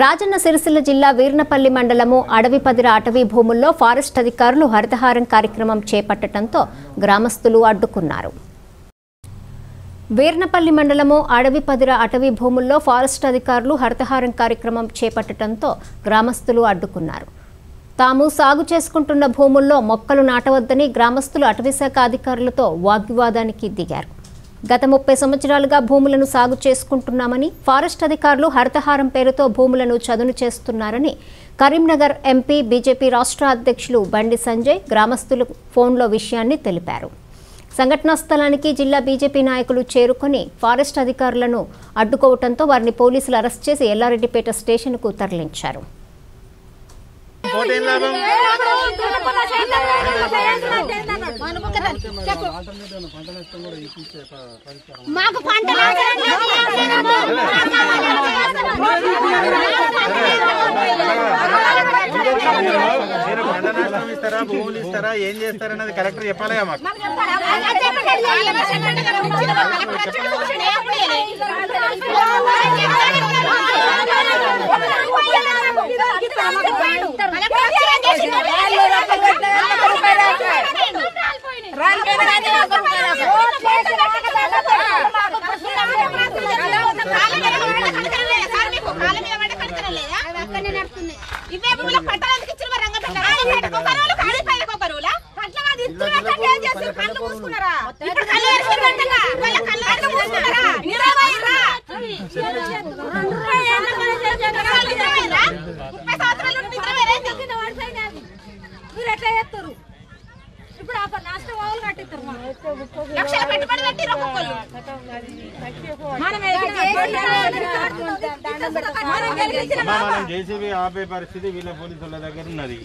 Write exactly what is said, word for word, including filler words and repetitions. రాజన్న సిరిసిల్ల జిల్లా వీర్నపల్లి మండలము అడవిపదిర అటవీ భూముల్లో ఫారెస్ట్ అధికారులు హరితహారం కార్యక్రమం చేపట్టడంతో గ్రామస్తులు అడ్డుకున్నారు. వీర్నపల్లి మండలము అడవిపదిర అటవీ భూముల్లో ఫారెస్ట్ అధికారులు హరితహారం కార్యక్రమం చేపట్టడంతో గ్రామస్తులు అడ్డుకున్నారు. తాము సాగు చేసుకుంటున్న భూముల్లో మొక్కలు నాటవద్దని గ్రామస్తులు అటవీశాఖ అధికారులతో వాగ్వివాదానికి దిగారు. గత ముప్పై సంవత్సరాలుగా భూములను సాగు చేసుకుంటున్నామని, ఫారెస్ట్ అధికారులు హరితహారం పేరుతో భూములను చదును చేస్తున్నారని కరీంనగర్ ఎంపీ బీజేపీ రాష్ట్ర అధ్యక్షులు బండి సంజయ్ గ్రామస్తులు ఫోన్లో విషయాన్ని తెలిపారు. సంఘటనా స్థలానికి జిల్లా బీజేపీ నాయకులు చేరుకొని ఫారెస్ట్ అధికారులను అడ్డుకోవడంతో వారిని పోలీసులు అరెస్ట్ చేసి ఎల్లారెడ్డిపేట స్టేషన్కు తరలించారు. మాకు పంట నష్టం ఇస్తారా, భూములు ఇస్తారా, ఏం చేస్తారన్నది కలెక్టర్ చెప్పాలిగా. మాకు జేసీబీ ఆపే పరిస్థితి వీళ్ళ పోలీసుల దగ్గర ఉన్నది.